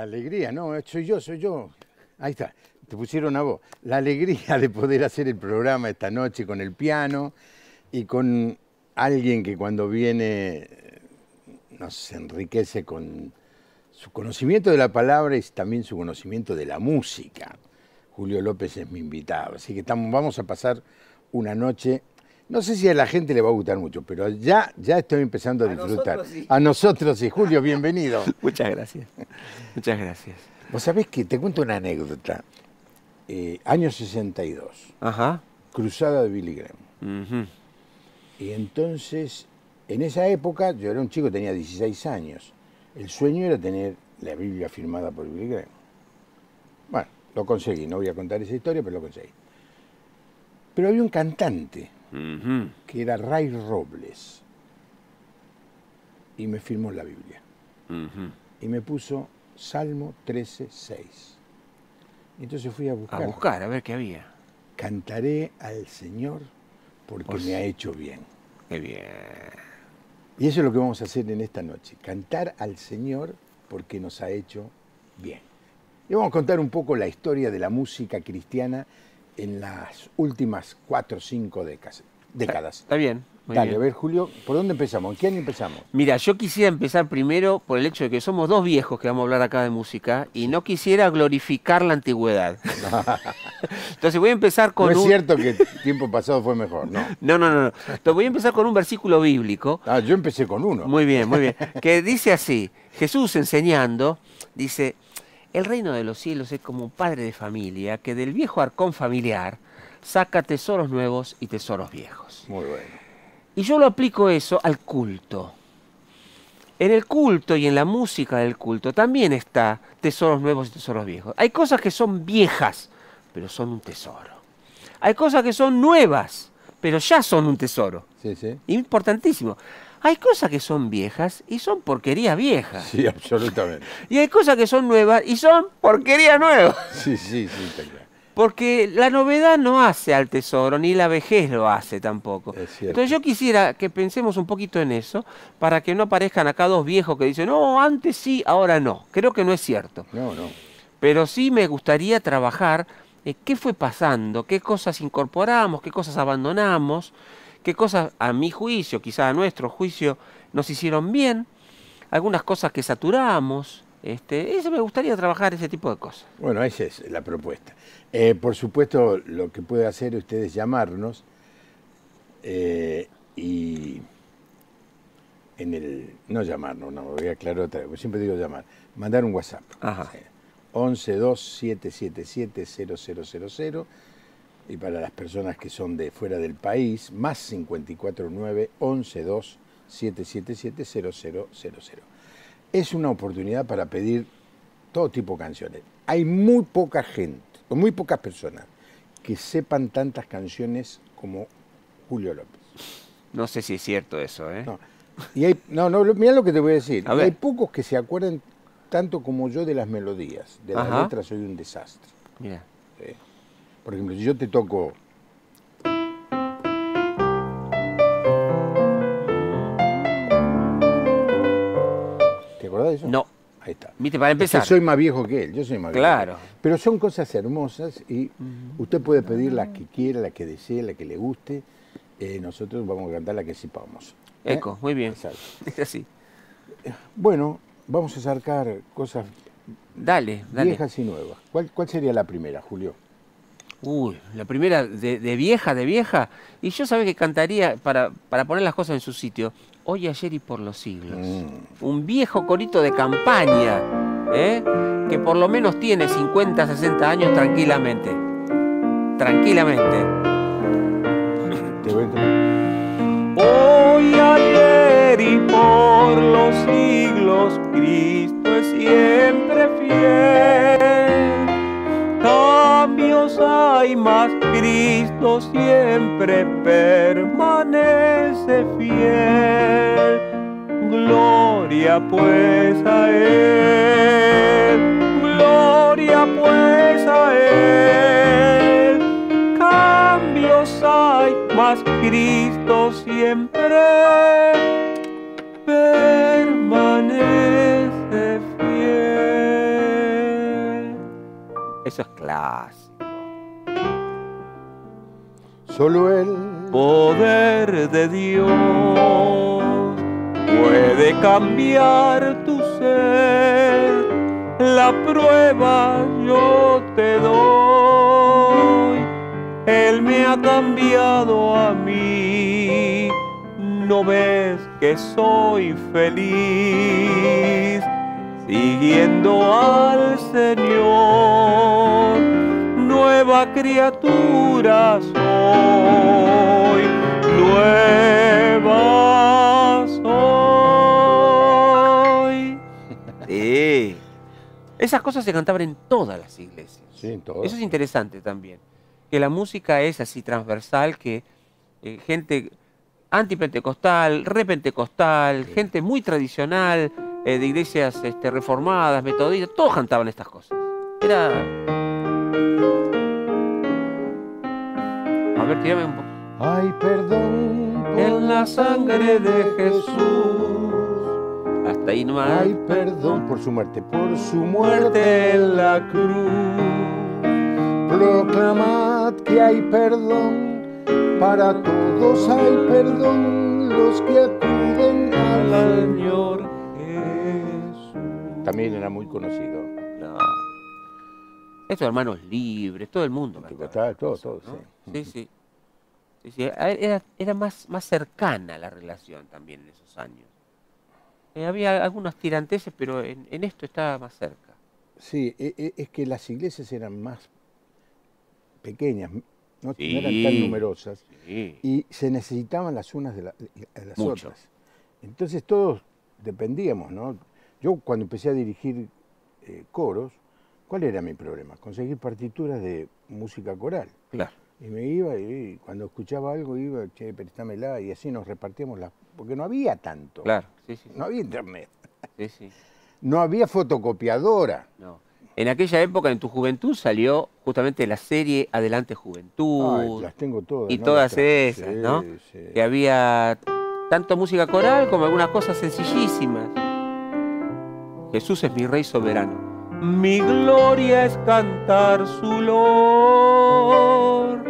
la alegría, no, soy yo. Ahí está, te pusieron a vos. La alegría de poder hacer el programa esta noche con el piano y con alguien que cuando viene nos enriquece con su conocimiento de la palabra y también su conocimiento de la música. Julio López es mi invitado, así que vamos a pasar una noche... No sé si a la gente le va a gustar mucho, pero ya estoy empezando a disfrutar. Nosotros sí. A nosotros sí. Julio, bienvenido. Muchas gracias. Muchas gracias. Vos sabés que te cuento una anécdota. Año 62. Ajá. Cruzada de Billy Graham. Uh-huh. Y entonces, en esa época, yo era un chico, tenía 16 años. El sueño era tener la Biblia firmada por Billy Graham. Bueno, lo conseguí. No voy a contar esa historia, pero lo conseguí. Pero había un cantante... Uh-huh. Que era Ray Robles, y me firmó la Biblia. Uh-huh. Y me puso Salmo 13:6. Y entonces fui a buscar. A buscar, a ver qué había. Cantaré al Señor porque me ha hecho bien. Qué bien. Y eso es lo que vamos a hacer en esta noche, cantar al Señor porque nos ha hecho bien. Y vamos a contar un poco la historia de la música cristiana en las últimas 4 o 5 décadas. Está bien. Dale, a ver, Julio, ¿por dónde empezamos? ¿Quién empezamos? Mira, yo quisiera empezar primero por el hecho de que somos dos viejos que vamos a hablar acá de música y no quisiera glorificar la antigüedad. No. Entonces voy a empezar con... No es cierto que el tiempo pasado fue mejor, ¿no? No. Entonces voy a empezar con un versículo bíblico. Ah, yo empecé con uno. Muy bien. Que dice así, Jesús enseñando, dice... El reino de los cielos es como un padre de familia que del viejo arcón familiar saca tesoros nuevos y tesoros viejos. Muy bueno. Y yo lo aplico eso al culto. En el culto y en la música del culto también está tesoros nuevos y tesoros viejos. Hay cosas que son viejas, pero son un tesoro. Hay cosas que son nuevas, pero ya son un tesoro. Sí. Importantísimo. Hay cosas que son viejas y son porquerías viejas. Sí, absolutamente. Y hay cosas que son nuevas y son porquerías nuevas. Sí, está claro. Porque la novedad no hace al tesoro, ni la vejez lo hace tampoco. Entonces yo quisiera que pensemos un poquito en eso, para que no aparezcan acá dos viejos que dicen, no, antes sí, ahora no. Creo que no es cierto. No. Pero sí me gustaría trabajar qué fue pasando, qué cosas incorporamos, qué cosas abandonamos, qué cosas, a mi juicio, quizá a nuestro juicio, nos hicieron bien, algunas cosas que saturamos, eso me gustaría trabajar, ese tipo de cosas. Bueno, esa es la propuesta. Por supuesto, lo que puede hacer usted es llamarnos, no llamarnos, no, voy a aclarar otra vez, siempre digo llamar, mandar un WhatsApp. Ajá. 11 2 777 0000. Y para las personas que son de fuera del país, más 549-112-777-0000. Es una oportunidad para pedir todo tipo de canciones. Hay muy poca gente, o muy pocas personas, que sepan tantas canciones como Julio López. No sé si es cierto eso, ¿eh? No, mirá lo que te voy a decir. A ver. Hay pocos que se acuerdan tanto como yo de las melodías. De las letras soy un desastre. Mira. ¿Sí? Por ejemplo, si yo te toco... ¿Te acordás de eso? No. Ahí está. Viste, para empezar. Es que soy más viejo que él, yo soy más viejo. Claro. Pero son cosas hermosas y usted puede pedir las que quiera, las que desee, las que le guste. Nosotros vamos a cantar las que sepamos. Eco, muy bien. Exacto. Es así. Bueno, vamos a sacar cosas viejas y nuevas. ¿Cuál sería la primera, Julio? Uy, la primera de vieja. Y yo sabía que cantaría, para poner las cosas en su sitio, Hoy, ayer y por los siglos. Un viejo corito de campaña, que por lo menos tiene 50, 60 años tranquilamente. Hoy, ayer y por los siglos, Cristo es siempre fiel. Cambios hay, mas Cristo siempre permanece fiel. Gloria pues a Él, gloria pues a Él. Cambios hay, mas Cristo siempre permanece fiel. Eso es clásico. Solo el poder de Dios puede cambiar tu ser. La prueba yo te doy. Él me ha cambiado a mí. ¿No ves que soy feliz? Siguiendo al Señor, nueva criatura soy, nueva soy. Sí. Esas cosas se cantaban en todas las iglesias. Sí, en todas. Eso es interesante también, que la música es así transversal, que gente antipentecostal, repentecostal, sí, gente muy tradicional, de iglesias reformadas, metodistas, todos cantaban estas cosas. Era... A ver, tírame un poco. Hay perdón en la sangre de Jesús. Hasta ahí nomás. Hay perdón por su muerte en la cruz. Proclamad que hay perdón para todos. Hay perdón los que acuden al Señor. También era muy conocido. No. Estos hermanos libres, todo el mundo. Todo, ¿no? Sí. Sí. Era más cercana la relación también en esos años. Había algunos tiranteses, pero en esto estaba más cerca. Sí, es que las iglesias eran más pequeñas, no, sí, no eran tan numerosas, sí, y se necesitaban las unas de las Mucho. Otras. Entonces todos dependíamos, ¿no? Yo cuando empecé a dirigir coros, ¿cuál era mi problema? Conseguir partituras de música coral. Claro. Y me iba y cuando escuchaba algo iba, che, préstamela, y así nos repartíamos las... Porque no había tanto. Claro, sí. No había internet. Sí. No había fotocopiadora. No. En aquella época, en tu juventud, salió justamente la serie Adelante Juventud. Ay, las tengo todas. Y ¿no? todas esas, sí, ¿no? Sí. Que había tanto música coral como algunas cosas sencillísimas. Jesús es mi Rey soberano. Mi gloria es cantar su lor.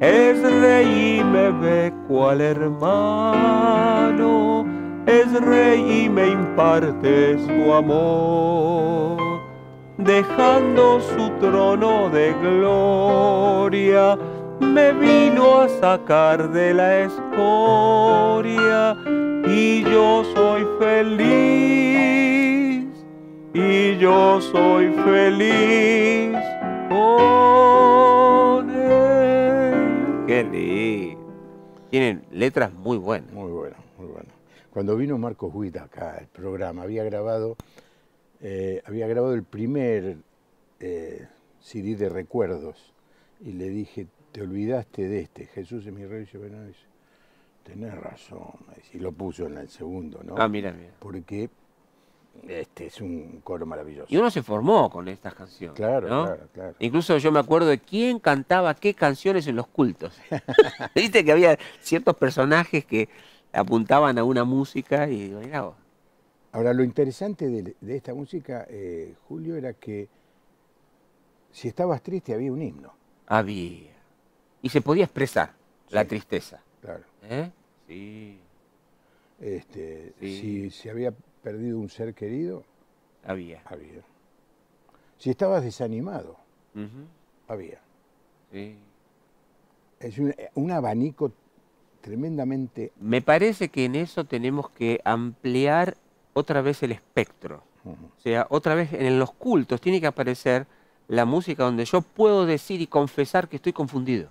Es Rey y me ve cual hermano. Es Rey y me imparte su amor. Dejando su trono de gloria, me vino a sacar de la escoria. Y yo soy feliz. Y yo soy feliz con él. ¡Qué lindo! Tienen letras muy buenas. Muy buenas. Cuando vino Marcos Huita acá al programa, había grabado el primer CD de recuerdos. Y le dije, te olvidaste de este. Jesús es mi Rey soberano. Tenés razón. Y lo puso en el segundo, ¿no? Ah, mira. Porque... Este es un coro maravilloso. Y uno se formó con estas canciones. Claro, ¿no? Claro. Incluso yo me acuerdo de quién cantaba qué canciones en los cultos. Viste que había ciertos personajes que apuntaban a una música y mirá vos. Ahora, lo interesante de esta música, Julio, era que si estabas triste había un himno. Había. Y se podía expresar, sí, la tristeza. Claro. ¿Eh? Sí. Si había perdido un ser querido, había. Si estabas desanimado, había. Sí. Es un abanico tremendamente... Me parece que en eso tenemos que ampliar otra vez el espectro. O sea, otra vez en los cultos tiene que aparecer la música donde yo puedo decir y confesar que estoy confundido.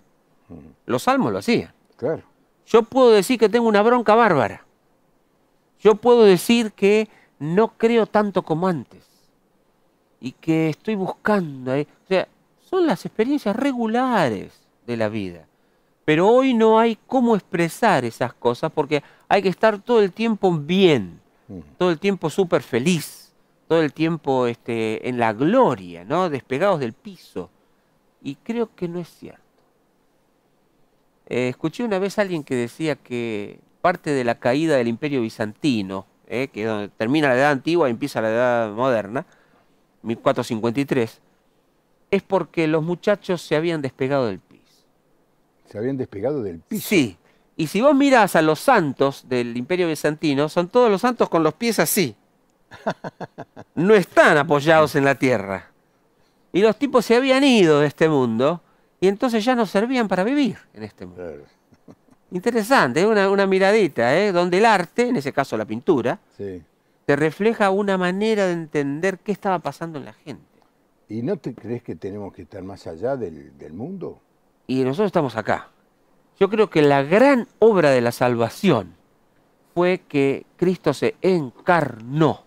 Los salmos lo hacían. Claro. Yo puedo decir que tengo una bronca bárbara. Yo puedo decir que no creo tanto como antes y que estoy buscando. O sea, son las experiencias regulares de la vida. Pero hoy no hay cómo expresar esas cosas porque hay que estar todo el tiempo bien, todo el tiempo súper feliz, todo el tiempo en la gloria, ¿no? Despegados del piso. Y creo que no es cierto. Escuché una vez a alguien que decía que parte de la caída del Imperio Bizantino, que es donde termina la Edad Antigua y empieza la Edad Moderna, 1453, es porque los muchachos se habían despegado del piso. ¿Se habían despegado del piso? Sí. Y si vos mirás a los santos del Imperio Bizantino, son todos los santos con los pies así. No están apoyados en la tierra. Y los tipos se habían ido de este mundo y entonces ya no servían para vivir en este mundo. Claro. Interesante, ¿eh? Una miradita, ¿eh? Donde el arte, en ese caso la pintura, sí, te refleja una manera de entender qué estaba pasando en la gente. ¿Y no te crees que tenemos que estar más allá del mundo? Y nosotros estamos acá. Yo creo que la gran obra de la salvación fue que Cristo se encarnó.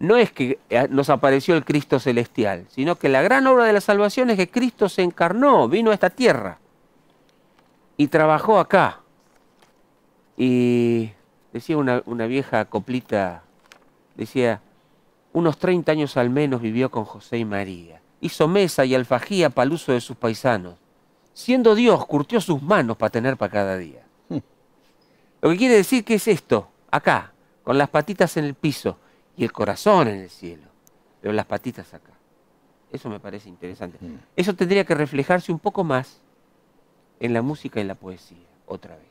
No es que nos apareció el Cristo celestial, sino que la gran obra de la salvación es que Cristo se encarnó, vino a esta tierra y trabajó acá. Y decía una vieja coplita, decía, unos 30 años al menos vivió con José y María. Hizo mesa y alfajía para el uso de sus paisanos. Siendo Dios, curtió sus manos para tener para cada día. Lo que quiere decir que es esto, acá, con las patitas en el piso y el corazón en el cielo, pero las patitas acá. Eso me parece interesante. Eso tendría que reflejarse un poco más en la música y la poesía, otra vez.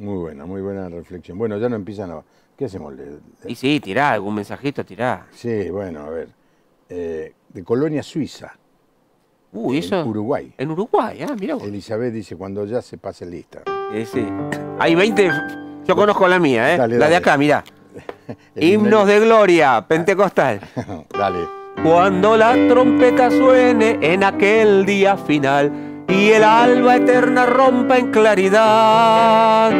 Muy buena reflexión. Bueno, ya no empiezan a... ¿Qué hacemos? Y sí, tirá, algún mensajito tirá. Sí, bueno, a ver. De Colonia Suiza. En eso, Uruguay. En Uruguay, ah, mirá vos. Elizabeth dice, cuando ya se pase lista. Sí. Hay 20, yo conozco la mía, ¿eh? Dale, la dale. De acá, mirá. Himnos de Gloria, Pentecostal. Dale. Cuando la trompeta suene en aquel día final y el alba eterna rompa en claridad,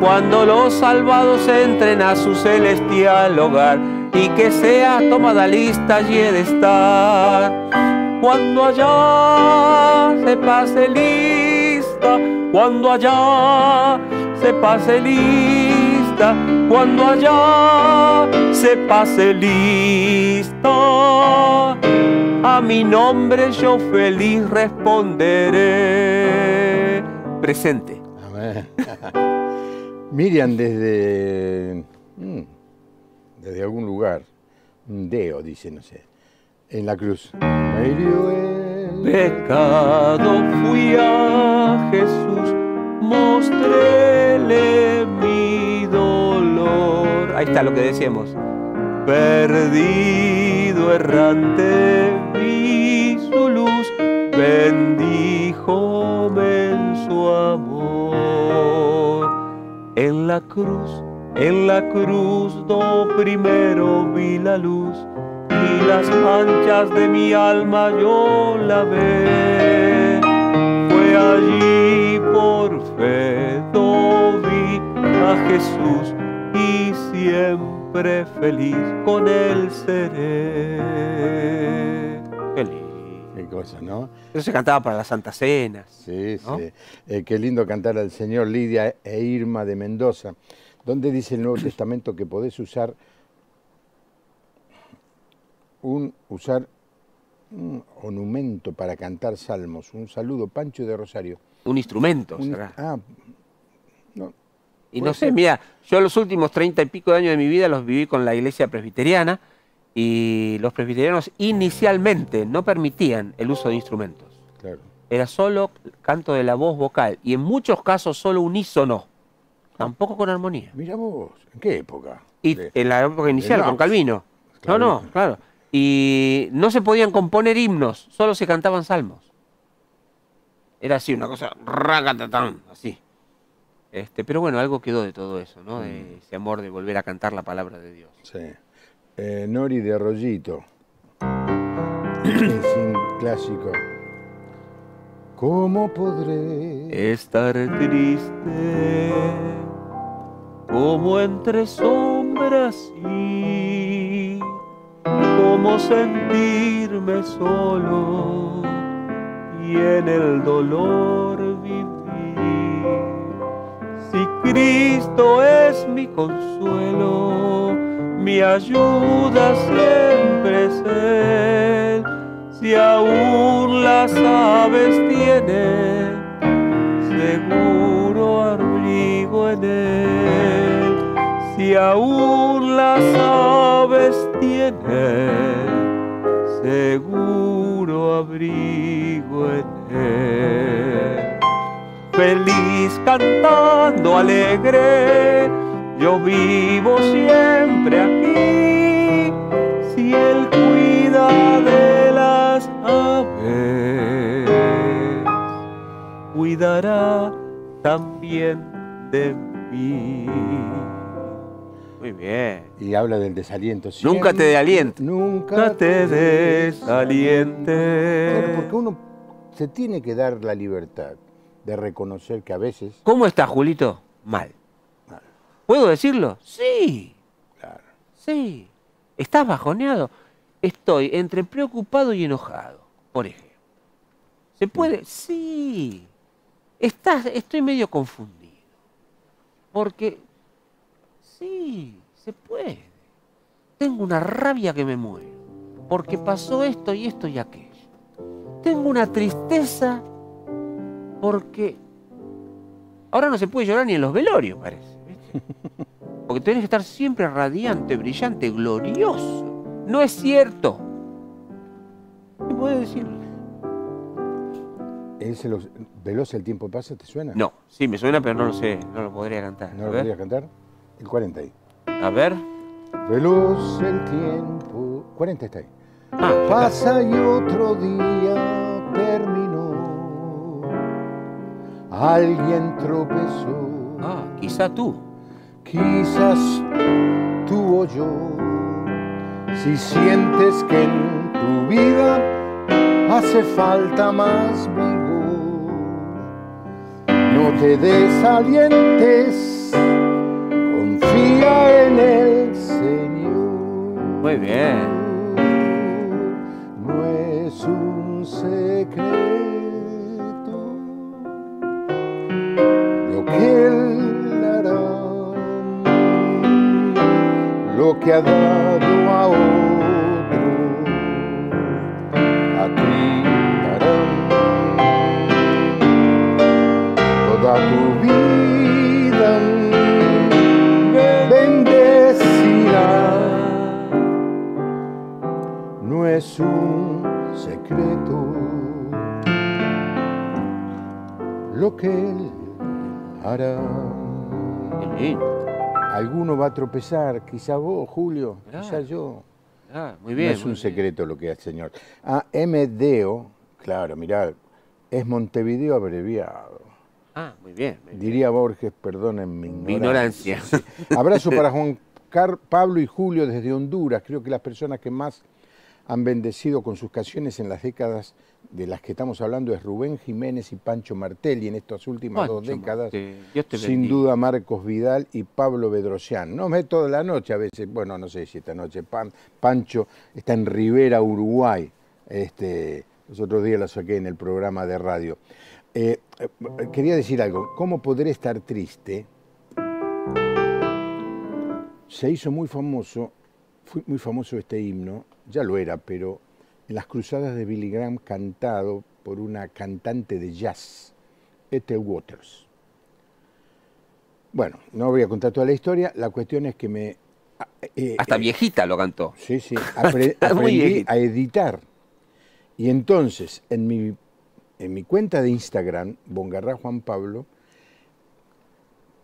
cuando los salvados entren a su celestial hogar y que sea tomada lista allí he de estar. Cuando allá se pase lista, cuando allá se pase lista, cuando allá se pase lista, a mi nombre yo feliz responderé. Presente. Amén. Miriam desde algún lugar, Deo dice, no sé. En la cruz. Me hirió el pecado, fui a Jesús, mostréle mi dolor. Ahí está lo que decíamos. Perdido, errante, vi su luz, bendíjome en su amor. En la cruz, no primero vi la luz, y las manchas de mi alma yo lavé. Fue allí por fe vi a Jesús y siempre feliz con él seré. Feliz. Qué cosa, ¿no? Eso se cantaba para las Santas Cenas. Sí, ¿no? Sí. Qué lindo cantar al Señor. Lidia e Irma de Mendoza. ¿Dónde dice el Nuevo Testamento que podés usar un monumento para cantar salmos? Un saludo, Pancho de Rosario. Un instrumento, será. No. Y no sé, mira, yo los últimos 30 y pico de años de mi vida los viví con la iglesia presbiteriana y los presbiterianos inicialmente no permitían el uso de instrumentos. Claro. Era solo canto de la voz vocal y en muchos casos solo unísono, tampoco con armonía. Mira vos, ¿en qué época? Y en la época inicial, con Calvino. Claro. No, no, claro. Y no se podían componer himnos, solo se cantaban salmos. Era así, una cosa racatatán, así. Pero bueno, algo quedó de todo eso, ¿no? De ese amor de volver a cantar la palabra de Dios. Sí. Nori de Arroyito. Es un clásico. ¿Cómo podré estar triste como entre sombras y cómo sentirme solo y en el dolor vivir? Si Cristo es mi consuelo, mi ayuda siempre es Él. Si aún las aves tienen seguro abrigo en Él, si aún las aves tienen seguro abrigo en él. Feliz cantando, alegre, yo vivo siempre aquí, si él cuida de las aves, cuidará también de mí. Muy bien. Y habla del desaliento. Siempre, nunca te desalientes. Nunca te desalientes. Pero porque uno se tiene que dar la libertad de reconocer que a veces... ¿Cómo está, Julito? Mal. Mal. ¿Puedo decirlo? Sí. Claro. Sí. ¿Estás bajoneado? Estoy entre preocupado y enojado, por ejemplo. ¿Se puede? Sí. Estoy medio confundido. Porque... sí, se puede. Tengo una rabia que me muero, porque pasó esto y esto y aquello. Tengo una tristeza porque... ahora no se puede llorar ni en los velorios, parece, ¿viste? Porque tenés que estar siempre radiante, brillante, glorioso. No es cierto. ¿Qué puedes decirlo? ¿Él se los... veloz el tiempo pasa, te suena? No, sí me suena, pero no lo sé, no lo podría cantar. ¿No lo podría cantar? El 40 ahí. A ver. Veloz el tiempo. 40 está ahí. Ah, pasa y otro día terminó. Alguien tropezó. Ah, quizá tú. Quizás tú o yo. Si sientes que en tu vida hace falta más vigor, no te desalientes. Confía en el Señor. Muy bien. No es un secreto lo que Él hará, lo que ha dado a otro, a ti hará toda tu vida. No es un secreto lo que Él hará. Alguno va a tropezar, quizá vos, Julio, ah, quizá yo. Ah, muy bien. No es un secreto bien lo que hace el Señor. Ah, MDO, claro, mirá, es Montevideo abreviado. Ah, muy bien. Muy bien. Diría Borges, perdonen mi ignorancia. Sí. Abrazo para Juan Pablo y Julio desde Honduras, creo que las personas que más han bendecido con sus canciones en las décadas de las que estamos hablando es Rubén Jiménez y Pancho Martel, y en estas últimas dos décadas, sin duda, Marcos Vidal y Pablo Bedrosian. No me toda la noche a veces, bueno, no sé si esta noche, Pancho está en Rivera, Uruguay, los otros días lo saqué en el programa de radio. Quería decir algo, ¿cómo podré estar triste? Se hizo muy famoso, fue muy famoso este himno, ya lo era, pero en las cruzadas de Billy Graham, cantado por una cantante de jazz, Ethel Waters. Bueno, no voy a contar toda la historia, la cuestión es que me... hasta viejita lo cantó. Sí, sí, aprendí a editar. Y entonces, en mi cuenta de Instagram, Bongarra Juan Pablo,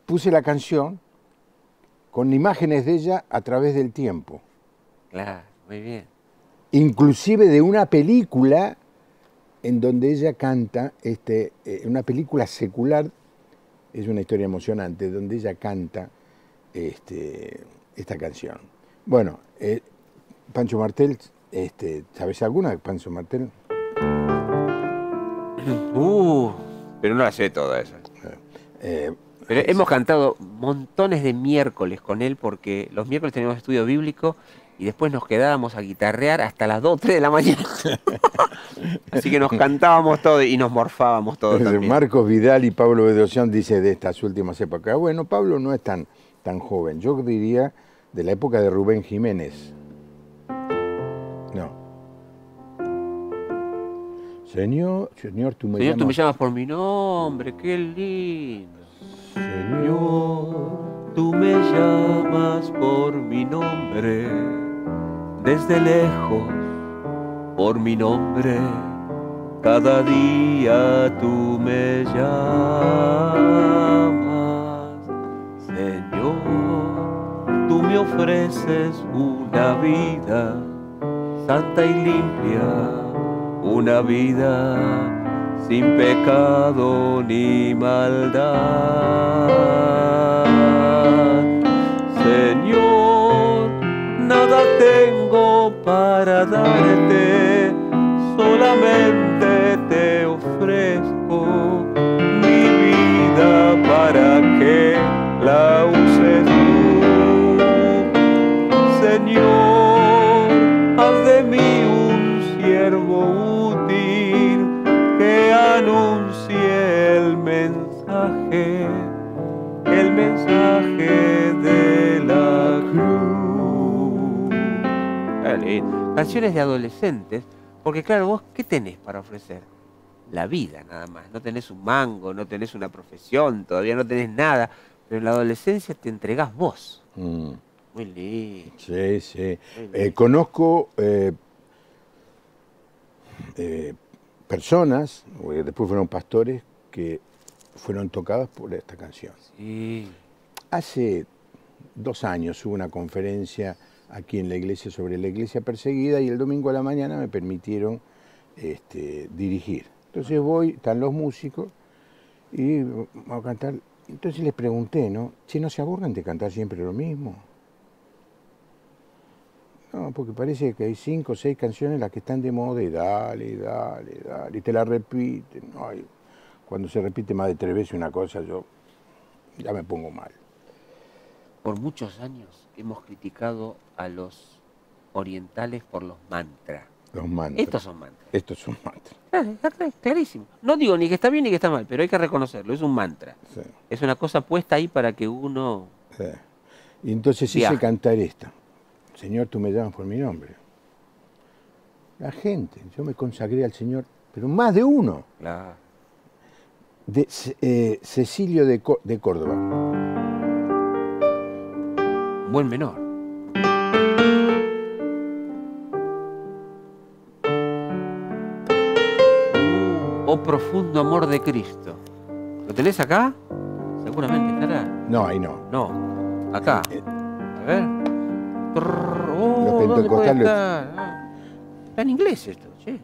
puse la canción con imágenes de ella a través del tiempo. Claro. Muy bien. Inclusive de una película en donde ella canta, una película secular, es una historia emocionante, donde ella canta esta canción. Bueno, Pancho Martel, ¿sabes alguna de Pancho Martel? Pero no la sé toda esa. Pero hemos cantado montones de miércoles con él, porque los miércoles tenemos estudio bíblico. Y después nos quedábamos a guitarrear hasta las 2, 3 de la mañana. Así que nos cantábamos todo y nos morfábamos todo también. Marcos Vidal y Pablo Bedrosian dice de estas últimas épocas. Bueno, Pablo no es tan joven. Yo diría de la época de Rubén Jiménez. No. Señor, tú me llamas por mi nombre. Qué lindo. Señor, tú me llamas por mi nombre. Desde lejos por mi nombre, cada día tú me llamas, Señor, tú me ofreces una vida santa y limpia, una vida sin pecado ni maldad. Señor, nada tengo para darte, solamente te ofrezco mi vida para que la uses tú. Señor, haz de mí un siervo útil que anuncie el mensaje de la cruz. Canciones de adolescentes. Porque claro, vos, ¿qué tenés para ofrecer? La vida nada más. No tenés un mango, no tenés una profesión, todavía no tenés nada. Pero en la adolescencia te entregás vos. Mm. Muy lindo. Sí, sí. Lindo. Conozco personas, que después fueron pastores, que fueron tocadas por esta canción. Sí. Hace 2 años hubo una conferencia aquí en la iglesia, sobre la iglesia perseguida, y el domingo a la mañana me permitieron dirigir. Entonces voy, están los músicos, y vamos a cantar. Entonces les pregunté, ¿no? Si no se aburren de cantar siempre lo mismo. No, porque parece que hay 5 o 6 canciones las que están de moda, y dale, dale, dale, y te la repiten. Ay, cuando se repite más de 3 veces una cosa, yo ya me pongo mal. Por muchos años hemos criticado a los orientales por los mantras. Los mantras. Estos son mantras. Estos son mantras. Claro, clarísimo. No digo ni que está bien ni que está mal, pero hay que reconocerlo. Es un mantra. Sí. Es una cosa puesta ahí para que uno... Sí. Y entonces hice cantar esta. Señor, tú me llamas por mi nombre. La gente, yo me consagré al Señor, pero más de uno. Claro. De, Cecilio de Córdoba. Buen menor. Oh profundo amor de Cristo. ¿Lo tenés acá? Seguramente estará. No, ahí no. No, acá. A ver. Oh, los pentecostales. Está en inglés esto, che.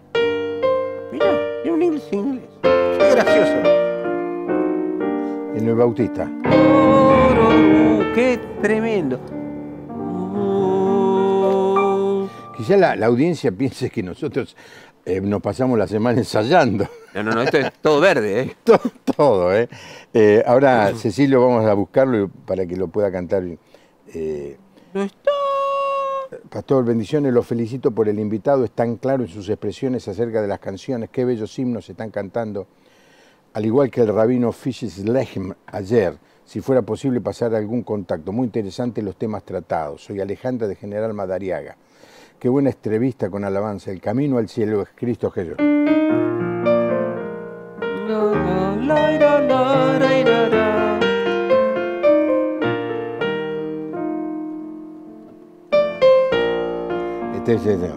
Mirá, es un inglés en inglés. Qué gracioso. En el Bautista. ¡Qué tremendo! Quizá la audiencia piense que nosotros nos pasamos la semana ensayando. No, no, no, esto es todo verde, ¿eh? Todo, ¿eh? Ahora, Cecilio, vamos a buscarlo para que lo pueda cantar. No está. Pastor, bendiciones, los felicito por el invitado. Es tan claro en sus expresiones acerca de las canciones. Qué bellos himnos se están cantando. Al igual que el rabino Fisch's-Lechem ayer. Si fuera posible pasar algún contacto. Muy interesante los temas tratados. Soy Alejandra de General Madariaga. Qué buena entrevista con alabanza. El camino al cielo es Cristo Jesús. Este es este.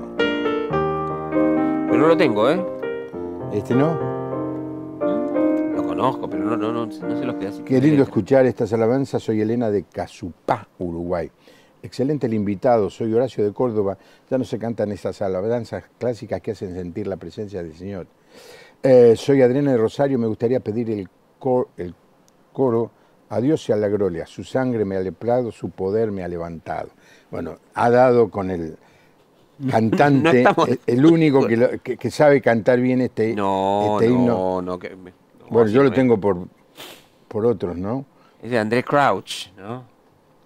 Pero no lo tengo, ¿eh? ¿Este no? Conozco, pero no se los queda así. Qué lindo escuchar estas alabanzas. Soy Elena de Casupá, Uruguay. Excelente el invitado. Soy Horacio de Córdoba. Ya no se cantan esas alabanzas clásicas que hacen sentir la presencia del Señor. Soy Adriana de Rosario. Me gustaría pedir el coro. A Dios y a la gloria. Su sangre me ha aleprado, su poder me ha levantado. Bueno, ha dado con el cantante, el único que sabe cantar bien este, este himno. Bueno, yo lo tengo por otros, ¿no? Es de André Crouch, ¿no?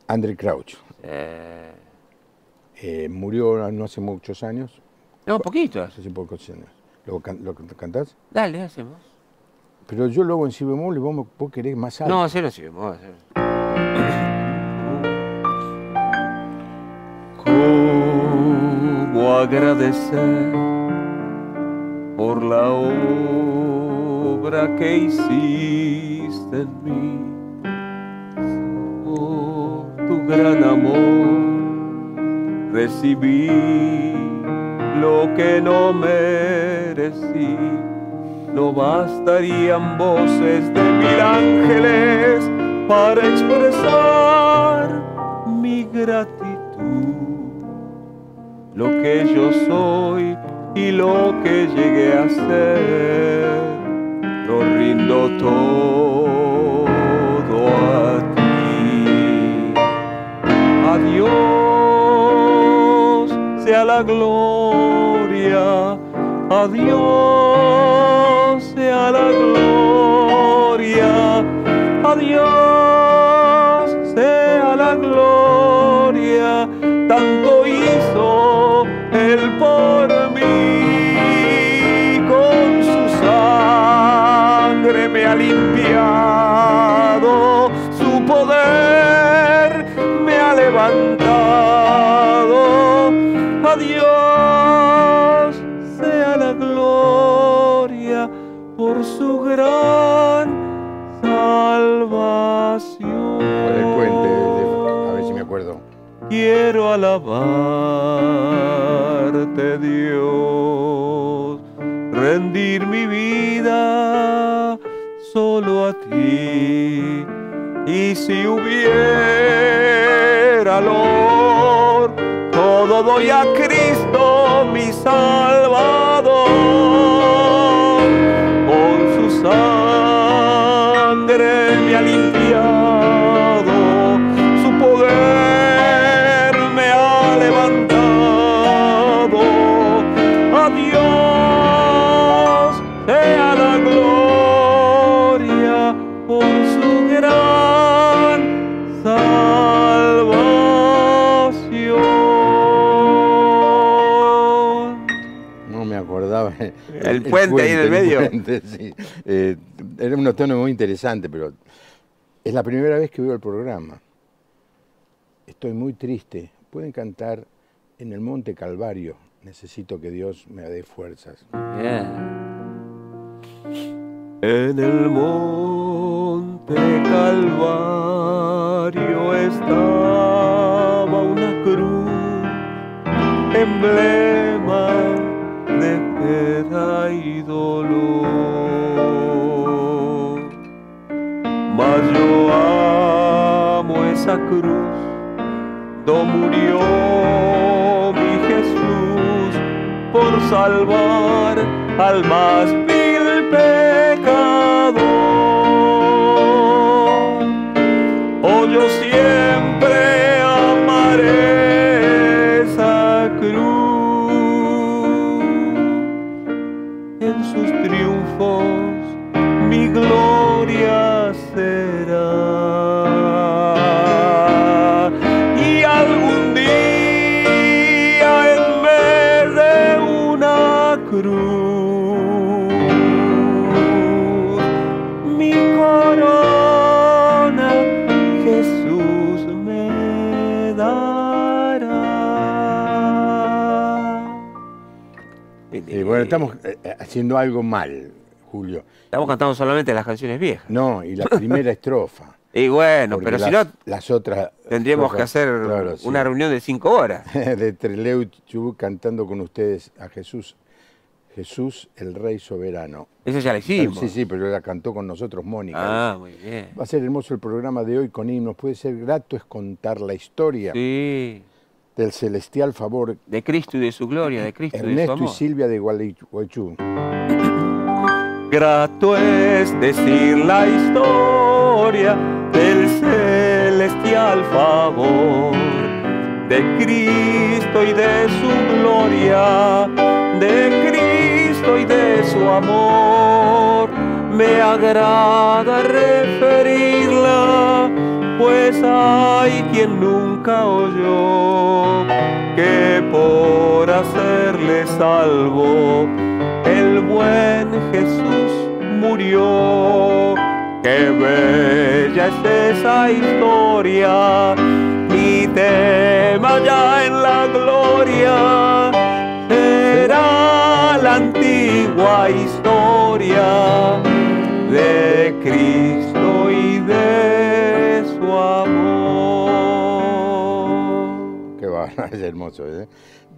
André Crouch. Murió no hace muchos años. No, poquito. Hace pocos años. ¿Lo cantás? Dale, hacemos. Pero yo lo hago en si bemol y vos querés más alto. No, hacerlo en si bemol. ¿Cómo agradecer por la obra que hiciste en mí? Oh, tu gran amor recibí lo que no merecí. No bastarían voces de mil ángeles para expresar mi gratitud. Lo que yo soy y lo que llegué a ser, lo rindo todo a ti. Adiós sea la gloria, adiós sea la gloria, adiós sea la gloria, tanto hizo Él por mí, con su sangre me ha limpiado, su poder me ha levantado, adiós sea la gloria por su gran salvación. Por el puente, a ver si me acuerdo. Quiero alabarte, Dios, rendir mi vida solo a ti. Y si hubiera valor, todo doy a Cristo, mi Salvador. Con su sangre me ha limpiado, su poder el puente ahí en el medio. Puente, sí. Era un tono muy interesante, pero es la primera vez que veo el programa. Estoy muy triste. Pueden cantar En el Monte Calvario. Necesito que Dios me dé fuerzas. En el Monte Calvario estaba una cruz, emblema de pena y dolor, mas yo amo esa cruz, donde murió mi Jesús por salvar al más vil pecador. Oh, yo siempre amaré esa cruz. Sus triunfos mi gloria será, y algún día en vez de una cruz mi corona Jesús me dará. Y bueno, estamos haciendo algo mal, Julio. Estamos cantando solamente las canciones viejas. No, y la primera estrofa. Y bueno, pero si no, las otras tendríamos que hacer, claro, una reunión de 5 horas. De Trelew y Chubut cantando con ustedes a Jesús, Jesús el Rey Soberano. Eso ya la hicimos. Sí, sí, pero la cantó con nosotros Mónica. Ah, muy bien. Va a ser hermoso el programa de hoy con himnos. Puede ser grato es contar la historia. Sí. Del celestial favor de Cristo y de su gloria, de Cristo Ernesto y de su amor. Y Silvia de Gualeguaychú. Grato es decir la historia del celestial favor de Cristo y de su gloria, de Cristo y de su amor. Me agrada referirla, pues hay quien nunca oyó que por hacerle salvo el buen Jesús murió. Qué bella es esa historia, mi tema ya en la gloria será la antigua historia de Cristo y de amor. Qué va. Habana es hermoso.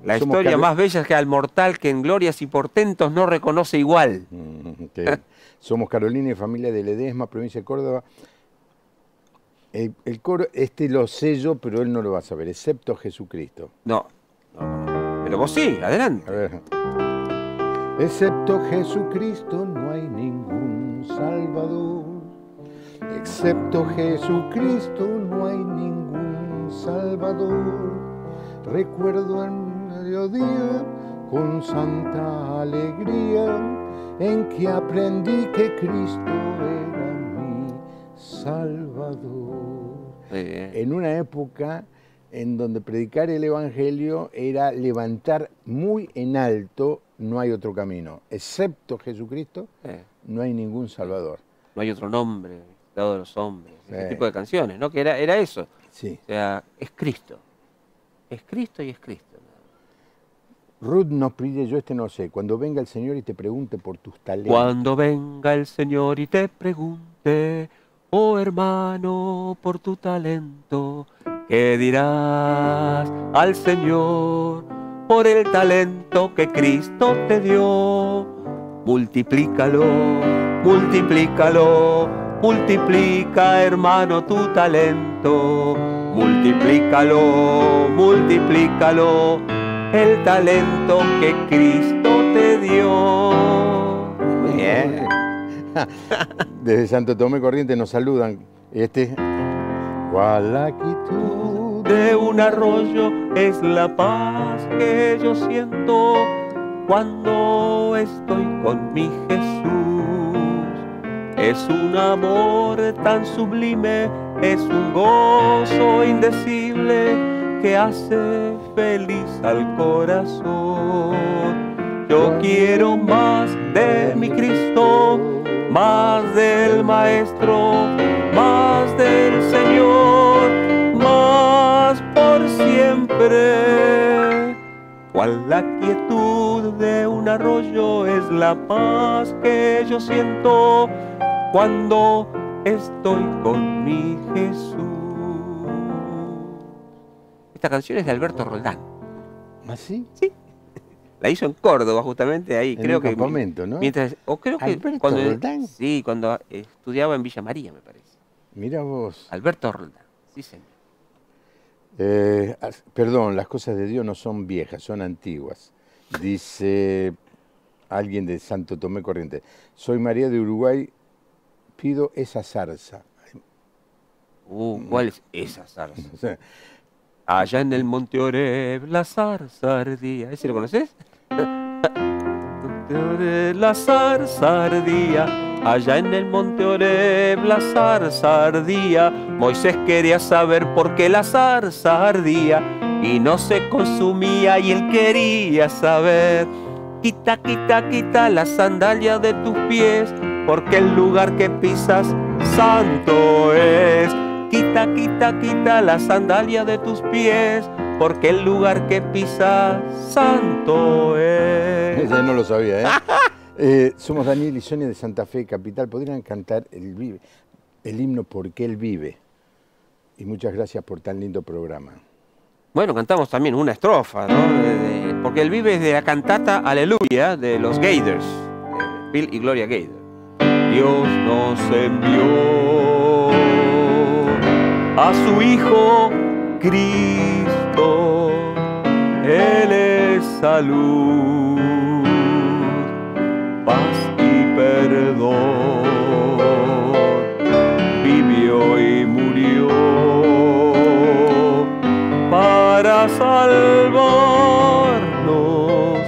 La somos historia más bella es que al mortal que en glorias y portentos no reconoce igual. Somos Carolina y familia de Ledesma, provincia de Córdoba. El coro, este lo sé yo, pero él no lo va a saber, excepto Jesucristo. No. Pero vos sí, adelante. A ver. Excepto Jesucristo no hay ningún salvador. Excepto Jesucristo no hay ningún salvador. Recuerdo en mediodía con santa alegría en que aprendí que Cristo era mi salvador. En una época en donde predicar el evangelio era levantar muy en alto, no hay otro camino, excepto Jesucristo, no hay ningún salvador. No hay otro nombre dado de los hombres, ese tipo de canciones, ¿no? Que era eso, sí. O sea, es Cristo. Es Cristo y es Cristo. Ruth nos pide, yo este no sé, cuando venga el Señor y te pregunte por tus talentos. Cuando venga el Señor y te pregunte, oh hermano, por tu talento, ¿qué dirás al Señor por el talento que Cristo te dio? Multiplícalo, multiplícalo, multiplica hermano tu talento. Multiplícalo, multiplícalo, el talento que Cristo te dio. Muy bien. Desde Santo Tomé Corriente nos saludan. Cuál actitud de un arroyo es la paz que yo siento cuando estoy con mi Jesús. Es un amor tan sublime, es un gozo indecible que hace feliz al corazón. Yo quiero más de mi Cristo, más del Maestro, más del Señor, más por siempre. Cual la quietud de un arroyo es la paz que yo siento cuando estoy con mi Jesús. Esta canción es de Alberto Roldán. ¿Ah, sí? Sí. La hizo en Córdoba, justamente ahí. En creo un que campamento, ¿no? Mientras, o creo ¿Alberto que cuando, Roldán? Sí, cuando estudiaba en Villa María, me parece. Mira vos. Alberto Roldán, sí, señor. Perdón, las cosas de Dios no son viejas, son antiguas. Dice alguien de Santo Tomé Corriente. Soy María de Uruguay. Pido esa zarza. ¿Cuál es esa zarza? Allá en el monte Oreb, la zarza ardía. ¿Ese lo conoces? La zarza ardía. Allá en el monte Oreb, la zarza ardía. Moisés quería saber por qué la zarza ardía y no se consumía, y él quería saber. Quita, quita, quita la sandalia de tus pies, porque el lugar que pisas santo es. Quita, quita, quita la sandalia de tus pies, porque el lugar que pisas santo es. Ese no lo sabía, somos Daniel y Sonia de Santa Fe, Capital. ¿Podrían cantar el himno Porque Él Vive? Y muchas gracias por tan lindo programa. Bueno, cantamos también una estrofa, ¿no? Porque Él Vive es de la cantata Aleluya de los Gaithers, Bill y Gloria Gaither. Dios nos envió a su Hijo Cristo, Él es salud, paz y perdón, vivió y murió para salvarnos,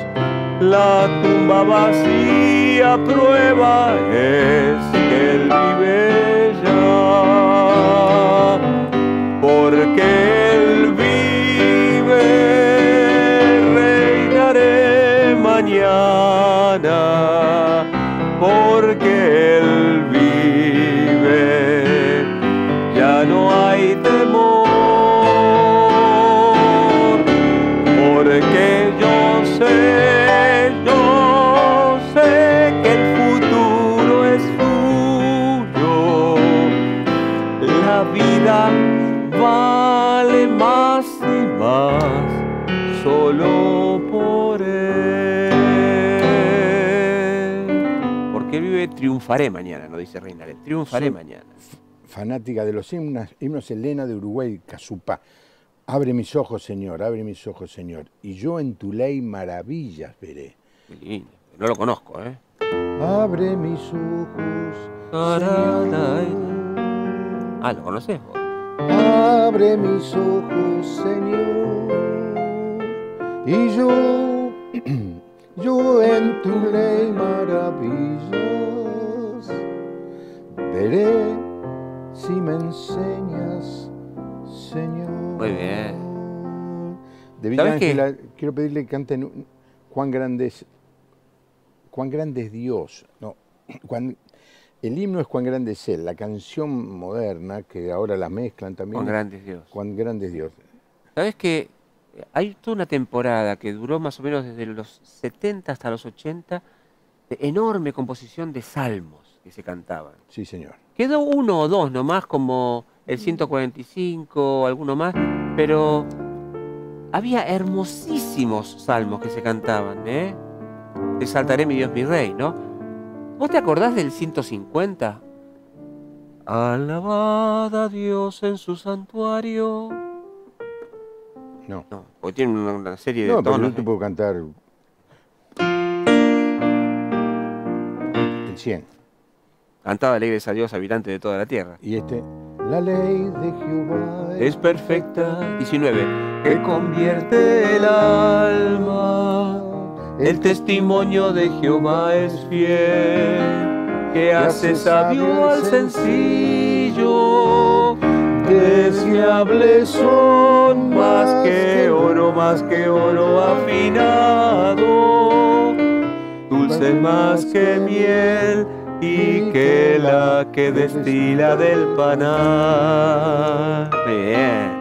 la tumba vacía. La prueba es que Él vive ya, porque Él vive, reinaré mañana, porque Él vive, ya no hay temor, porque yo sé. Vida va. triunfaré mañana, nos dice Reinalé, triunfaré mañana. Fanática de los himnos Elena de Uruguay, Casupá. Abre mis ojos, Señor, abre mis ojos, Señor, y yo en tu ley maravillas veré. Y no lo conozco, ¿eh? Abre mis ojos, Señor. Ah, ¿lo conoces vos? Abre mis ojos, Señor, y yo en tu ley maravillas veré si me enseñas, Señor. Muy bien. De Villa Ángela, quiero pedirle que canten Cuán grande es Dios. No, el himno es Cuán grande es Él, la canción moderna, que ahora la mezclan también. Cuán grande es Dios. Cuán grande es Dios. ¿Sabes que hay toda una temporada que duró más o menos desde los 70 hasta los 80, de enorme composición de salmos que se cantaban? Sí, señor. Quedó uno o dos nomás, como el 145, alguno más, pero había hermosísimos salmos que se cantaban, ¿eh? Te saltaré mi Dios, mi Rey, ¿no? ¿Vos te acordás del 150? Alabad a Dios en su santuario. No. No, porque tiene una serie de tonos. No, pero yo te puedo cantar el 100. Cantaba alegres a Dios, habitante de toda la tierra. Y este. La ley de Jehová es perfecta. 19. Que convierte el alma. El testimonio de Jehová es fiel, que hace sabio al sencillo. Deseables son más que oro afinado, dulce más que miel y que la que destila del panal. Bien.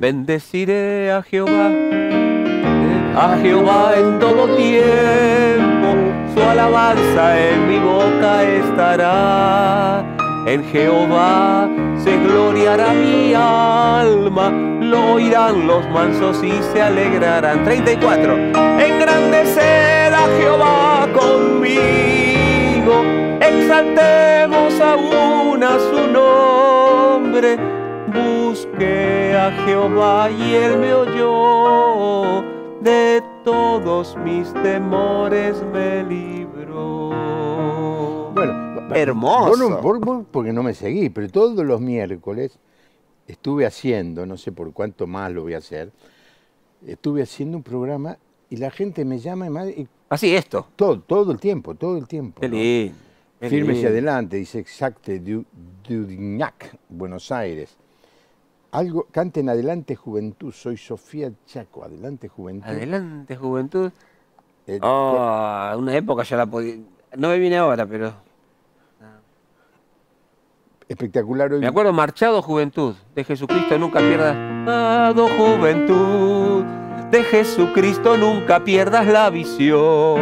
Bendeciré a Jehová en todo tiempo, su alabanza en mi boca estará. En Jehová se gloriará mi alma, lo oirán los mansos y se alegrarán. 34. Engrandecer a Jehová conmigo, exaltemos aún a su nombre. Busqué a Jehová y Él me oyó, de todos mis temores me libró. Bueno, hermoso. Porque no me seguí, pero todos los miércoles estuve haciendo, no sé por cuánto más lo voy a hacer, estuve haciendo un programa y la gente me llama y más. Así, esto. Todo el tiempo, todo el tiempo. Qué lindo, ¿no? Firme hacia adelante, dice Exacte Dudignac, Buenos Aires. Algo, canten Adelante Juventud, soy Sofía Chaco, Adelante Juventud. Adelante Juventud. Oh, una época ya la podía. No me viene ahora, pero. Espectacular hoy. Me acuerdo, Marchado Juventud, de Jesucristo nunca pierdas. Marchado Juventud, de Jesucristo nunca pierdas la visión.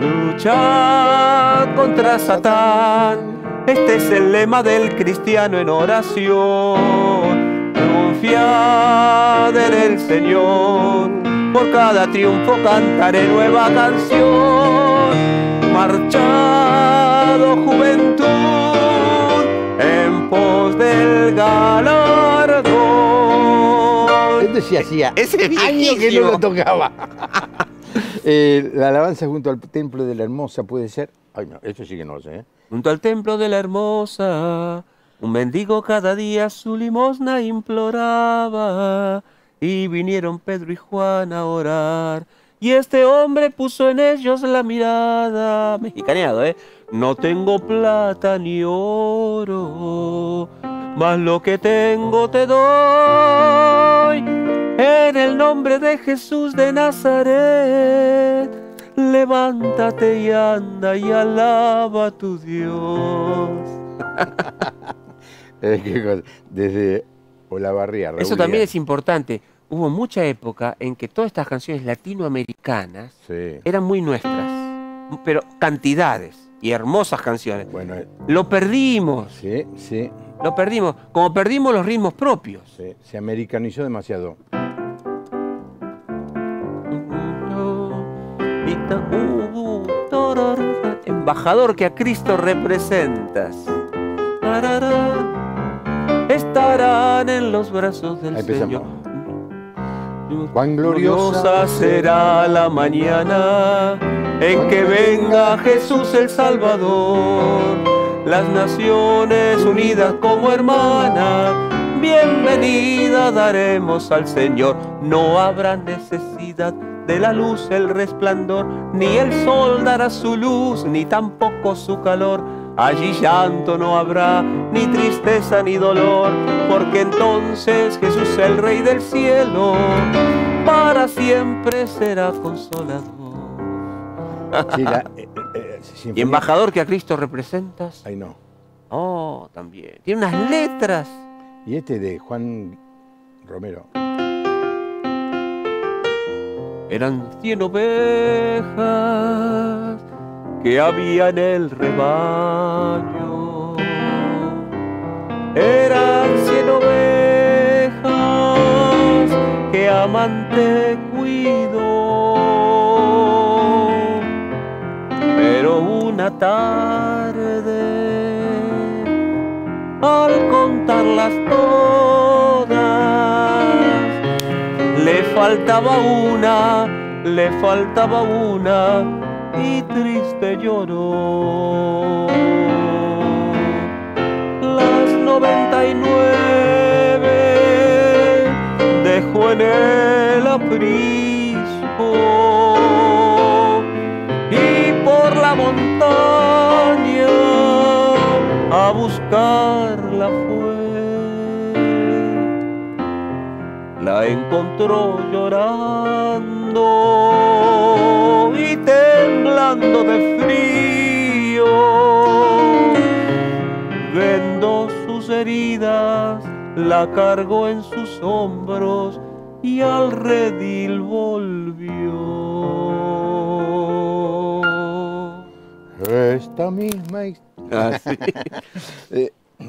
Luchad contra Satán, este es el lema del cristiano en oración. Confiad en el Señor, por cada triunfo cantaré nueva canción. Marchado juventud, en pos del galardón. Esto sí hacía años que no lo tocaba. La alabanza junto al templo de la hermosa puede ser. Ay, no, eso sí que no lo sé, ¿eh? Junto al templo de la hermosa, un mendigo cada día su limosna imploraba, y vinieron Pedro y Juan a orar, y este hombre puso en ellos la mirada. Mexicaneado, ¿eh? No tengo plata ni oro, mas lo que tengo te doy. En el nombre de Jesús de Nazaret, levántate y anda y alaba a tu Dios. Desde Olavarría. Eso también es importante. Hubo mucha época en que todas estas canciones latinoamericanas eran muy nuestras, pero cantidades y hermosas canciones. Bueno, lo perdimos. Sí, sí. Lo perdimos, como perdimos los ritmos propios. Sí, se americanizó demasiado. Y embajador que a Cristo representas, estarán en los brazos del Señor. Cuán gloriosa será la mañana en que venga Jesús el Salvador, las naciones unidas como hermanas, bienvenida daremos al Señor. No habrá necesidad de la luz el resplandor, ni el sol dará su luz, ni tampoco su calor. Allí llanto no habrá, ni tristeza ni dolor, porque entonces Jesús el Rey del Cielo para siempre será consolador. Sí, y embajador que a Cristo representas. Ay, no. Oh, también. Tiene unas letras. Y este de Juan Romero. Eran 100 ovejas que había en el rebaño. Eran 100 ovejas que amante cuidó. Pero una tarde, al contarlas todas, le faltaba una, le faltaba una, y triste lloró. Las 99 dejó en el aprisco, y por la montaña a buscarla fue. La encontró llorando y temblando de frío, vendó sus heridas, la cargó en sus hombros y al redil volvió. Esta misma historia. Ah, sí.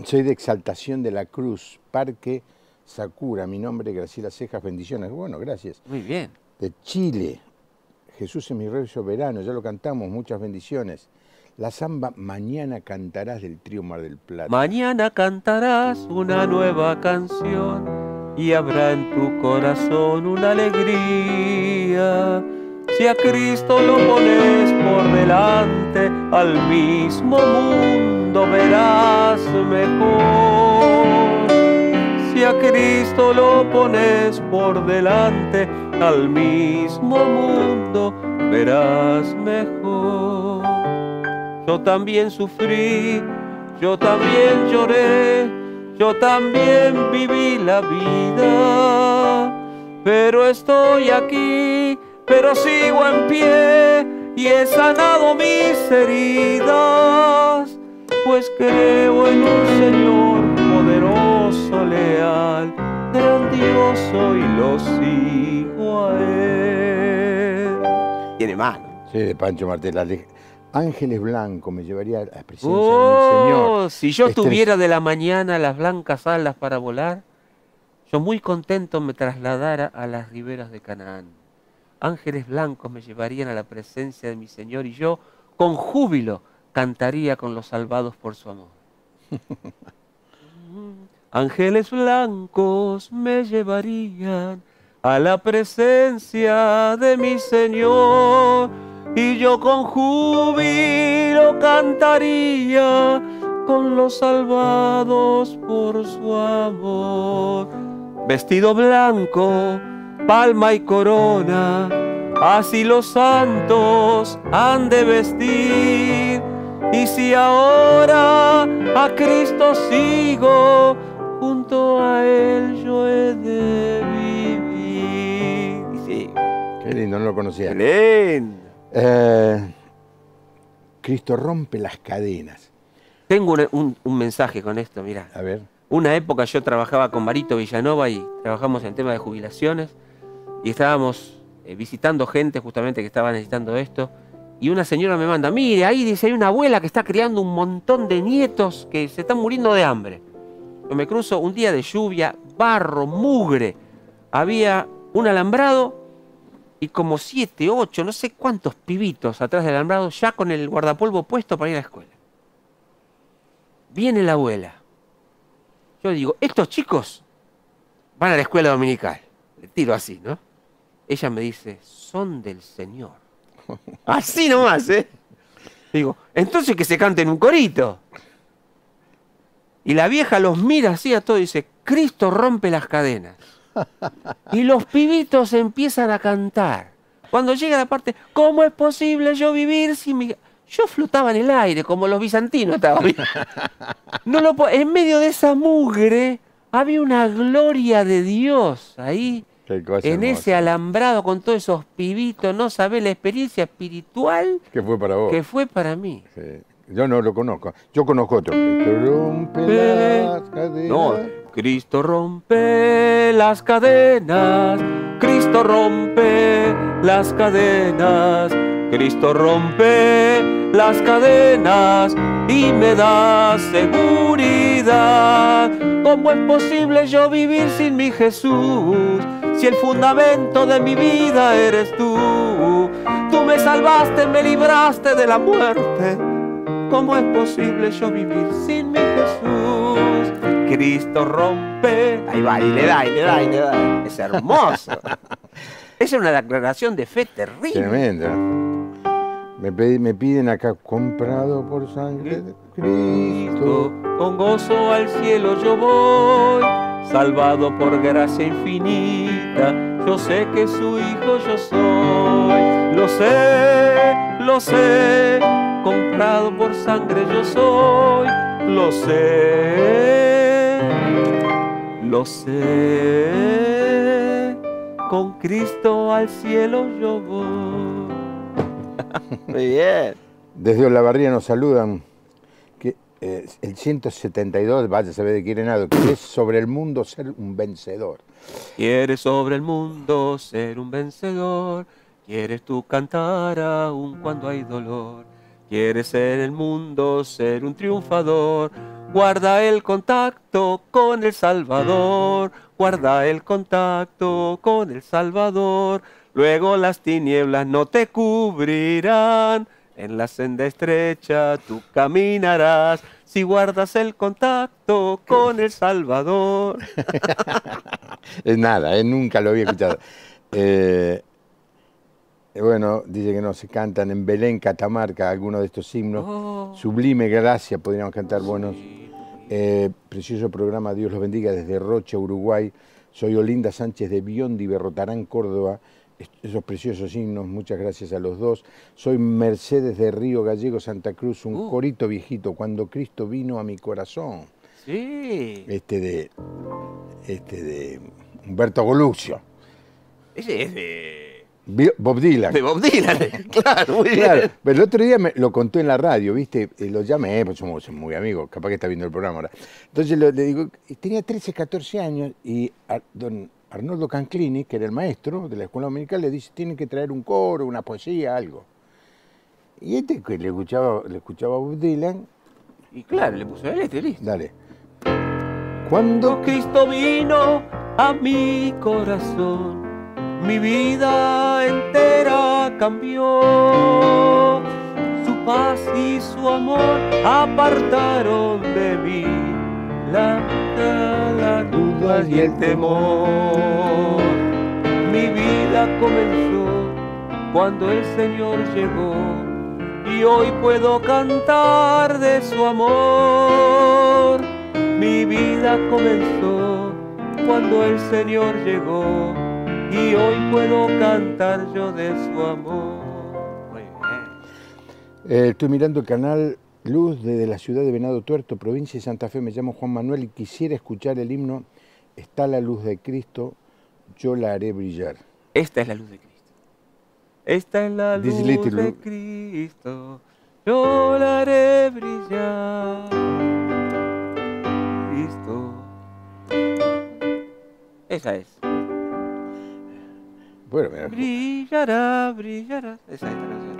Soy de Exaltación de la Cruz, Parque Sakura. Mi nombre es Graciela Cejas, bendiciones. Bueno, gracias. Muy bien. De Chile. Jesús es mi Rey soberano, ya lo cantamos, muchas bendiciones. La zamba Mañana Cantarás del trío Mar del Plata. Mañana cantarás una nueva canción y habrá en tu corazón una alegría. Si a Cristo lo pones por delante, al mismo mundo verás mejor. Si a Cristo lo pones por delante, al mismo mundo verás mejor. Yo también sufrí, yo también lloré, yo también viví la vida, pero estoy aquí, pero sigo en pie y he sanado mis heridas, pues creo en un Señor poderoso, leal, grandioso, y lo sigo a él. Tiene mano. Sí, de Pancho Martel. Ángeles Blanco me llevaría a la presencia del Señor. Si yo tuviera de la mañana las blancas alas para volar, yo muy contento me trasladara a las riberas de Canaán. Ángeles blancos me llevarían a la presencia de mi Señor y yo con júbilo cantaría con los salvados por su amor. Ángeles blancos me llevarían a la presencia de mi Señor y yo con júbilo cantaría con los salvados por su amor. Vestido blanco, palma y corona, así los santos han de vestir. Y si ahora a Cristo sigo, junto a él yo he de vivir. Sí. Qué lindo, no lo conocía. Cristo rompe las cadenas. Tengo un mensaje con esto, mirá. A ver. Una época yo trabajaba con Marito Villanova y trabajamos en temas de jubilaciones y estábamos visitando gente justamente que estaba necesitando esto. Y una señora me manda, mire, ahí dice, hay una abuela que está criando un montón de nietos que se están muriendo de hambre. Yo me cruzo un día de lluvia, barro, mugre. Había un alambrado y como 7, 8, no sé cuántos pibitos atrás del alambrado ya con el guardapolvo puesto para ir a la escuela. Viene la abuela. Yo digo, estos chicos van a la escuela dominical. Le tiro así, ¿no? Ella me dice, son del Señor. Así nomás, ¿eh? Digo, entonces que se canten un corito. Y la vieja los mira así a todos y dice, Cristo rompe las cadenas. Y los pibitos empiezan a cantar. Cuando llega la parte, ¿cómo es posible yo vivir sin mi...? Yo flotaba en el aire, como los bizantinos estaba. No lo, en medio de esa mugre había una gloria de Dios ahí, en ese alambrado con todos esos pibitos. No sabés la experiencia espiritual que fue para vos. Que fue para mí. Sí. Yo no lo conozco. Yo conozco otro. Cristo rompe las cadenas. No, Cristo rompe las cadenas. Cristo rompe las cadenas. Cristo rompe las cadenas y me da seguridad. ¿Cómo es posible yo vivir sin mi Jesús? Si el fundamento de mi vida eres tú. Tú me salvaste, me libraste de la muerte. ¿Cómo es posible yo vivir sin mi Jesús? Cristo rompe... Ahí va, y le da, y le da, y le da. Es hermoso. Esa es una declaración de fe terrible. Tremenda. Me piden acá, comprado por sangre de Cristo. Con gozo al cielo yo voy, salvado por gracia infinita. Yo sé que su hijo yo soy. Lo sé, comprado por sangre yo soy. Lo sé, lo sé. Con Cristo al cielo yo voy. Muy bien. Desde Olavarría nos saludan que, el 172, vaya a saber de quién es nada, que es sobre el mundo ser un vencedor. Quieres sobre el mundo ser un vencedor, quieres tú cantar aún cuando hay dolor, quieres ser el mundo ser un triunfador, guarda el contacto con el Salvador, guarda el contacto con el Salvador. Luego las tinieblas no te cubrirán, en la senda estrecha tú caminarás, si guardas el contacto con el Salvador. Es nada, nunca lo había escuchado. Bueno, dice que no se cantan en Belén, Catamarca, algunos de estos himnos. Oh. Sublime gracia, podríamos cantar, sí. Buenos. Precioso programa, Dios los bendiga, desde Rocha, Uruguay. Soy Olinda Sánchez de Biondi, Berrotarán, Córdoba. Esos preciosos himnos, muchas gracias a los dos. Soy Mercedes de Río Gallego, Santa Cruz, un corito viejito, cuando Cristo vino a mi corazón. Sí. Este de Humberto Goluccio. Ese es de... Bob Dylan. De Bob Dylan, claro, muy claro. Bien. Pero el otro día me lo contó en la radio, ¿viste? Lo llamé, pues somos muy amigos, capaz que está viendo el programa ahora. Entonces le digo, tenía 13, 14 años y don Arnoldo Canclini, que era el maestro de la escuela dominical, le dice, tienen que traer un coro, una poesía, algo. Y este que le escuchaba a Bob Dylan. Y claro, le puso el listo. Dale. Cuando Cristo vino a mi corazón, mi vida entera cambió. Su paz y su amor apartaron de mí la duda y el temor. Mi vida comenzó cuando el Señor llegó y hoy puedo cantar de su amor. Mi vida comenzó cuando el Señor llegó y hoy puedo cantar yo de su amor. Muy bien. Estoy mirando el canal Luz desde la ciudad de Venado Tuerto, provincia de Santa Fe. Me llamo Juan Manuel y quisiera escuchar el himno Está la luz de Cristo, yo la haré brillar. Esta es la luz de Cristo. Esta es la luz de Cristo, yo la haré brillar. Cristo. Esa es. Bueno, mira. Brillará, brillará. Esa es la canción.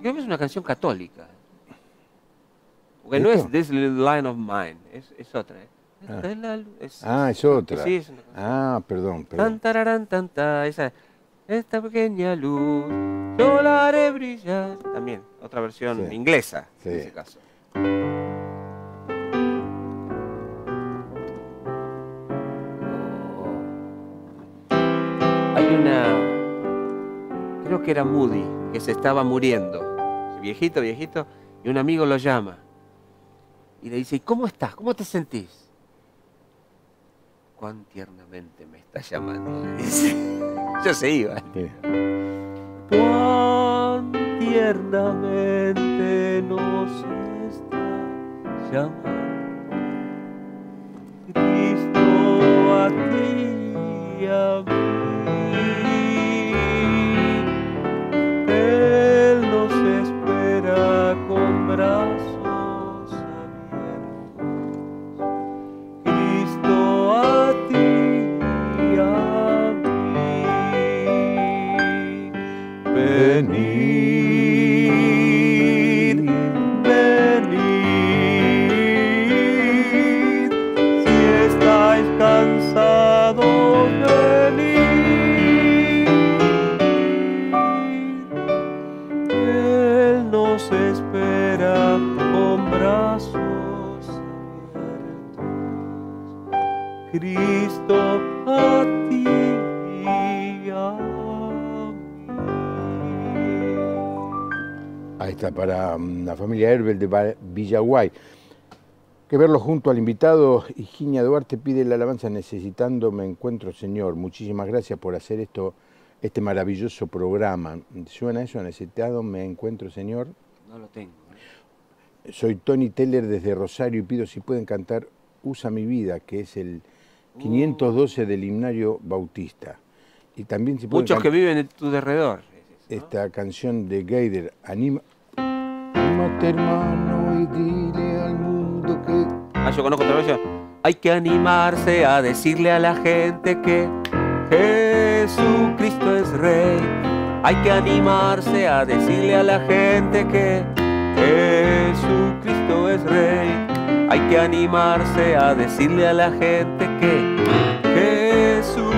Creo que es una canción católica. Porque no es This Little Line of Mine, es otra. Es otra. Sí, es una canción. Ah, perdón. Tan, tararán, tan, ta, esa. Esta pequeña luz, yo la haré brillar. También, otra versión inglesa, en ese caso. Hay una... Creo que era Moody, que se estaba muriendo. Viejito, viejito, y un amigo lo llama. Y le dice, ¿y cómo estás? ¿Cómo te sentís? Cuán tiernamente me estás llamando. Yo se iba. Sí. Cuán tiernamente nos está llamando Cristo a ti y a mí. Él nos espera con brazos abiertos. Cristo a ti. Venid, venid, si estáis cansados, venid. Él nos espera con brazos abiertos, Cristo a ti y a ti. Ahí está, para la familia Herbel de Villaguay. Que verlo junto al invitado. Higinia Duarte pide la alabanza necesitando me encuentro, Señor. Muchísimas gracias por hacer esto, este maravilloso programa. ¿Suena eso? Necesitado me encuentro, Señor. No lo tengo. Soy Tony Teller desde Rosario y pido si pueden cantar Usa mi vida, que es el 512 del himnario bautista. Y también si pueden... Muchos que viven en tu derredor. Esta canción de Geider, anímate hermano y dile al mundo que... Ah, yo conozco otra vez. Hay que animarse a decirle a la gente que Jesucristo es Rey. Hay que animarse a decirle a la gente que Jesucristo es Rey. Hay que animarse a decirle a la gente que Jesucristo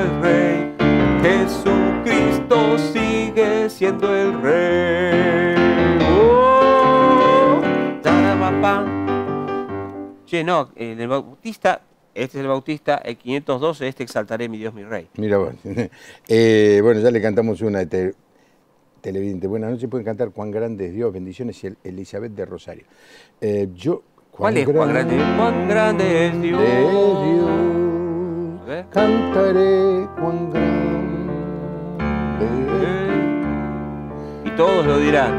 es Rey. Jesucristo sigue siendo el Rey. Oh, tarapapá. Che, no, en el Bautista, este es el Bautista, el 512, este exaltaré mi Dios, mi Rey. Mira vos. Bueno, ya le cantamos una de televidente. Buenas noches, pueden cantar Cuán grande es Dios, bendiciones, y Elizabeth de Rosario. ¿Cuál es Cuán grande? Cuán grande es Dios. Cantaré cuán grande. Y todos lo dirán.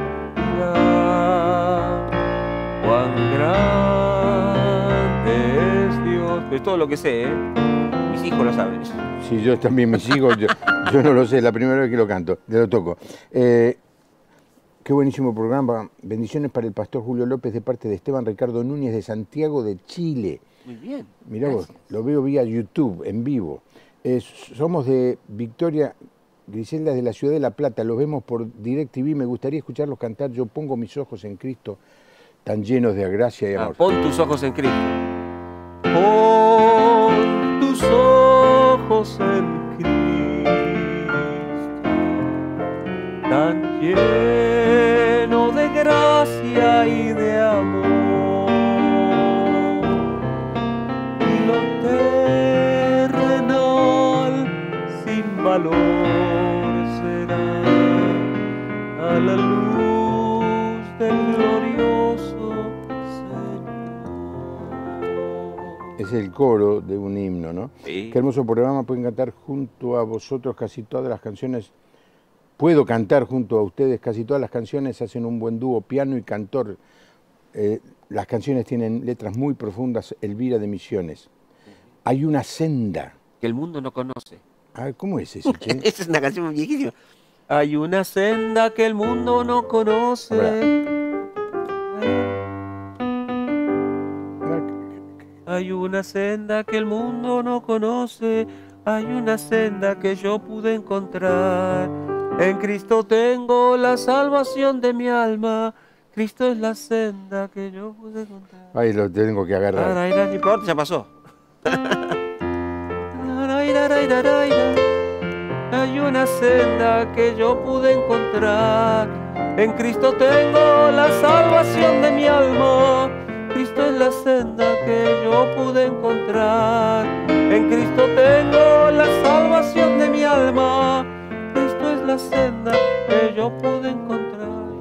Cuán grande es Dios. Pero es todo lo que sé, ¿eh? Mis hijos lo saben. Sí, yo también, mis hijos. Yo no lo sé, es la primera vez que lo canto, lo toco. Qué buenísimo programa. Bendiciones para el pastor Julio López de parte de Esteban Ricardo Núñez de Santiago de Chile. Muy bien. Mirá vos, lo veo vía YouTube, en vivo. Somos de Victoria, Griselda, de la ciudad de La Plata. Los vemos por DirecTV. Me gustaría escucharlos cantar Yo pongo mis ojos en Cristo, tan llenos de gracia y amor. Pon tus ojos en Cristo. Pon tus ojos en Cristo, tan lleno de gracia y de amor. Valor será a la luz del glorioso Señor. Es el coro de un himno, ¿no? Sí. Qué hermoso programa, pueden cantar junto a vosotros casi todas las canciones. Puedo cantar junto a ustedes casi todas las canciones, hacen un buen dúo, piano y cantor. Las canciones tienen letras muy profundas, Elvira de Misiones. Hay una senda. Que el mundo no conoce. Ah, ¿cómo es eso? Esa es una canción viejísima. Hay una senda que el mundo no conoce. Hay una senda que el mundo no conoce. Hay una senda que yo pude encontrar. En Cristo tengo la salvación de mi alma. Cristo es la senda que yo pude encontrar. Ahí lo tengo que agarrar. No importa, ya pasó. hay una senda que yo pude encontrar. En Cristo tengo la salvación de mi alma. Cristo es la senda que yo pude encontrar. En Cristo tengo la salvación de mi alma. Cristo es la senda que yo pude encontrar.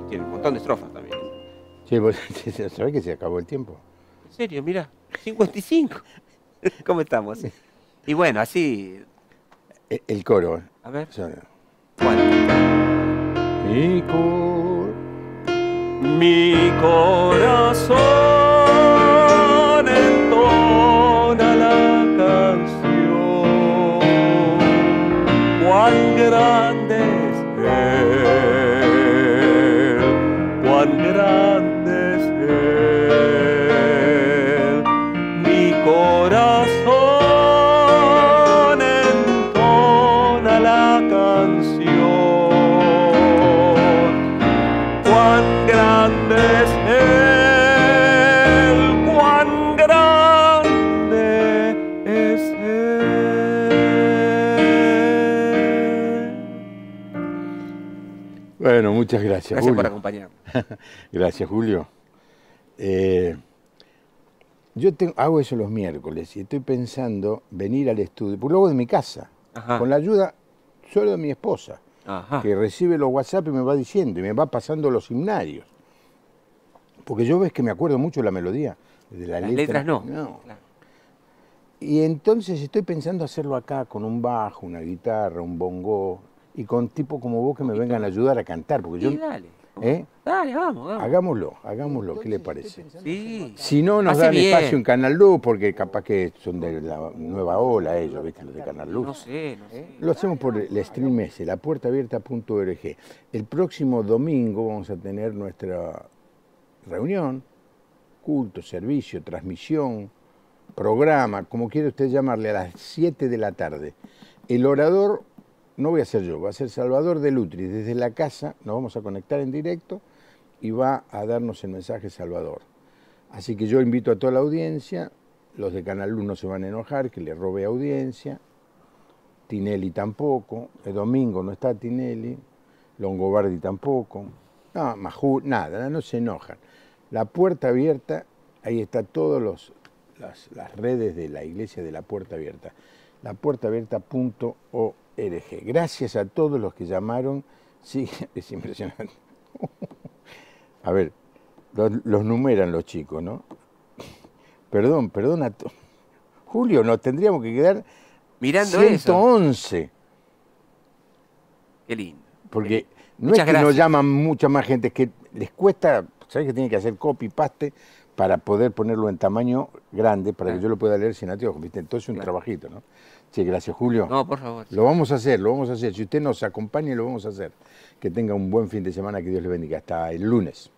Tiene un montón de estrofas también. Sí, vos sabés que se acabó el tiempo. En serio, mirá, 55. ¿Cómo estamos? Y bueno, así... El coro. A ver. Suena. ¿Cuál? Mi corazón entona la canción. Cuán grande es Él, cuán grande es Él. Mi corazón Bueno, muchas gracias. Gracias, Julio, por acompañarme. Gracias, Julio. Yo hago eso los miércoles y estoy pensando venir al estudio, porque lo hago de mi casa, ajá, con la ayuda solo de mi esposa, ajá, que recibe los WhatsApp y me va diciendo, y me va pasando los himnarios. Porque yo ves que me acuerdo mucho de la melodía, de la letra. Las letras no. No. Claro. Y entonces estoy pensando hacerlo acá con un bajo, una guitarra, un bongo, y con tipos como vos que me vengan a ayudar a cantar. Porque yo, dale, dale, vamos. Hagámoslo, hagámoslo. Entonces, ¿qué le parece? Sí. Si no, nos dan espacio en Canal Luz, porque capaz que son de la nueva ola ellos, ¿viste? Los de Canal Luz. No sé, no sé. Lo hacemos por el stream ese, lapuertaabierta.org. El próximo domingo vamos a tener nuestra reunión, culto, servicio, transmisión, programa, como quiera usted llamarle, a las 7 de la tarde. El orador... no voy a ser yo, va a ser Salvador de Lutri. Desde la casa nos vamos a conectar en directo y va a darnos el mensaje Salvador. Así que yo invito a toda la audiencia, los de Canal Luz no se van a enojar, que le robe audiencia, Tinelli tampoco, el domingo no está Tinelli, Longobardi tampoco, no, Majú, nada, no se enojan. La Puerta Abierta, ahí está todas las redes de la Iglesia de la Puerta Abierta, lapuertaabierta.org. Gracias a todos los que llamaron. Sí, es impresionante. A ver, los numeran los chicos, ¿no? Perdón, perdón a todos. Julio, nos tendríamos que quedar mirando 111. Eso. Qué lindo. Porque no es que nos llaman mucha más gente, es que les cuesta, ¿sabes que tienen que hacer copy, paste, para poder ponerlo en tamaño grande, para que yo lo pueda leer sin anteojos, ¿viste? Entonces un trabajito, ¿no? Sí, gracias, Julio. No, por favor. Sí. Lo vamos a hacer, lo vamos a hacer. Si usted nos acompaña, lo vamos a hacer. Que tenga un buen fin de semana, que Dios le bendiga. Hasta el lunes.